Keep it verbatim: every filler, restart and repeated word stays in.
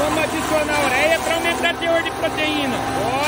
Vamos adicionar ureia para aumentar o teor de proteína.